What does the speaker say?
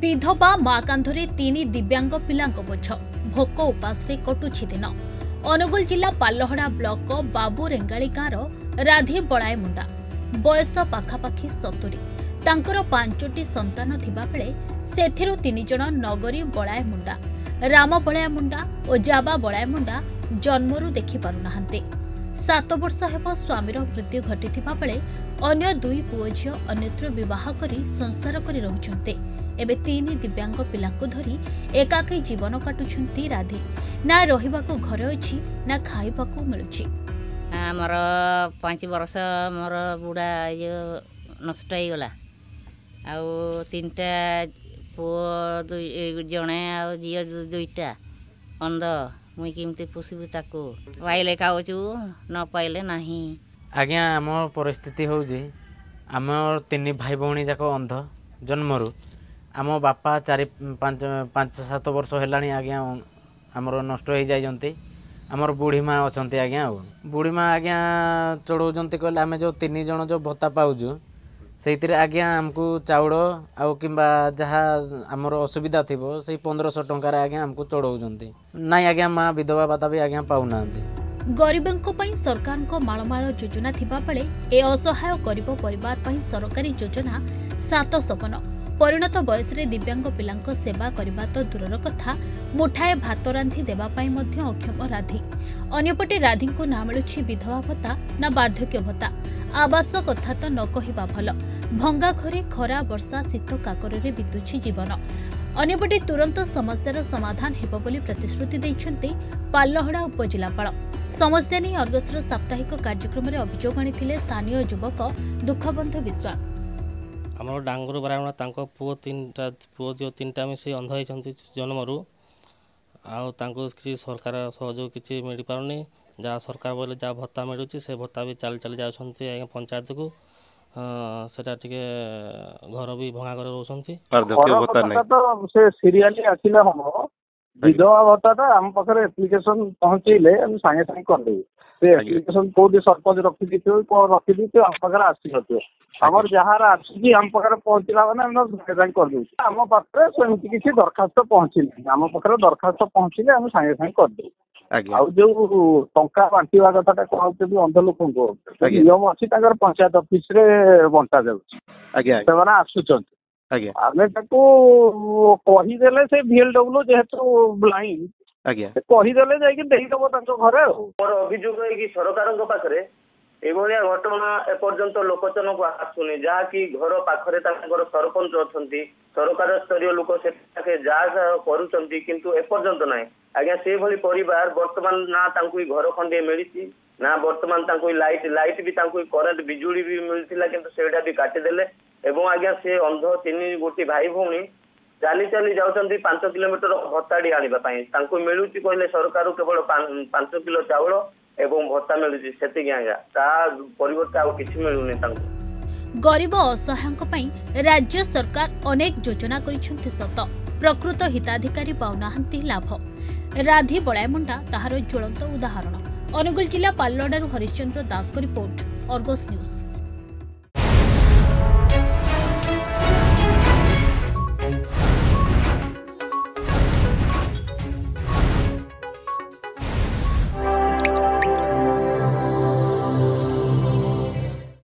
विधवा माँ कांधरे तीन दिव्यांग पिलांक बोझ भोक उपास कटुछि दिन। अनुगोल जिला पालहड़ा ब्लक बाबू रेंगाली गाँव राधी बड़ाय मुंडा बयस पाखापाखि 70 तांकर 5टी संतान थिबा बेले सेथिरु 3 जण नगरी बड़ाय मुंडा राम बड़ाय मुंडा और जाबा बड़ाय मुंडा जन्मरू देखि पारु नाहंते। 7 वर्ष हेबो स्वामीर मृत्यु घटिथिबा बेले अन्य दुई पुओ झियो अन्यत्र विवाह करी संसार करी रहुचन्ते। एबे तीन दिव्यांग पिलांकु धरी एकाकी जीवन काटुछन्ती राधे। ना रहिबाको घर अछि ना खाइबाको मिलुछि। हमर 5 वर्ष मोर बुढा यो नष्ट हे गला आउ 3टा पो जणे आउ जियो 2टा अंध मुई किमते पोसिबु ताको पाइले काउछु न पाइले नाही। आज्ञा हमर परिस्थिति होउजी हमर तीन भाई भौणी जाको अंध जन्मरू आम बापा 4-5-7 वर्ष हेलानी आज्ञा आमर नष्ट हो जाती। आमर बुढ़ी माँ अच्छा आज्ञा बुढ़ी माँ आज्ञा चढ़ाऊँ कहले आम जो तीन जन जो भत्ता पाऊँ से आज्ञा आमको चाउल आउ कि जहाँ आमर असुविधा थी से 1500 टकर आज्ञा आमको चढ़ाऊँ ना आज्ञा माँ विधवा भाता भी आज्ञा पाऊना। गरीबों सरकार मालमाल योजना थिबा बेले ए असहाय गरीब परिवार सरकारी योजना 7 सपन परिणत बयसरे दिव्यांग पिलांक सेवा करने तो दूरर कथा मुठाए भात रांधि देवाई अक्षम राधी। अन्यपटे राधी को ना मिलुछि विधवा भत्ता ना वार्धक्य भत्ता आवास कथा तो न कहवा भल। भंगा घरे खरा वर्षा शीत काकरे बितुछि जीवन। अन्यपटे तुरंत समस्यार समाधान हेबो बोली प्रतिश्रुति दैछन्ते पालहड़ा उपजिलापाल। समस्या नहीं अर्गसर साप्ताहिक कार्यक्रम में अभियोग आनिथिले स्थानीय युवक दुखबंधु विश्वास। आमर डांगरू बरामणा तांको पुओ जो 3टा में से अंध होती जन्मरू आउ तांको किसी सरकार सहयोग किसी मिल पारनी जहाँ सरकार बोले जहाँ भत्ता मिलूँ से भत्ता भी चल चली जाए पंचायत को सेटा टिके घर भी भंगा कर रोच से सीरियली आसिले हम विधवा भत्ता आम पाखे एप्लिकेशन पहुँचले सांगे सांगे करदे। से एप्लिकेशन कौटी सरपंच रखी रखी आम पाखे आसो आमर जहाँ आसुची आम पाखे पहुँचला मैंने सागे सागे कर दे। आम पाखे सेमती किसी दरखास्त पहुँचना आम पाखे दरखास्त पहुँचले आम सागे सागे कर दे। आउ जो टंका बांटा कथा कहते अंध लोक नियम अच्छी पंचायत अफिस बंटा जाने आसुच्च आम कहीदेले से VLW जेहेतु ब्लाइंड कहीदेले जाइदेव घर मोर अभियोग सरकार एभलिया घटना एपर्यंत लोकचन को आसुनी जहाँकि घर पाखे सरपंच अच्छा सरकार स्तरीय लोक से करपर्यंत ना आज्ञा से भली परिवार बर्तमान ना घर खंडे मिली ना बर्तमान लाइट लाइट भी करंट बिजुली भी मिलता किंतु सेटा भी काटिदेले एवं आज्ञा से अंध 3 गोटी भाई भौणी चाली चाली जाउछन्ती 5 किलोमीटर भत्ताड़ी आनिबा पाई तांको मिलुची कहले सरकार केवल 5 किलो चावल एवं भत्ता मिलुची सेति आज्ञा ता परिवर्तन आ किछि मिलुनी तांको। गरीब असहायक पई राज्य सरकार अनेक योजना करिछन्ती सत प्रकृत हिताधिकारी पाउनाहंती लाभ। राधी बड़ाय मुंडा ताहारो ज्वलंत उदाहरण। अनुगुल जिला पाललडारु हरिश्चंद्र दास को रिपोर्ट अर्गस न्यूज।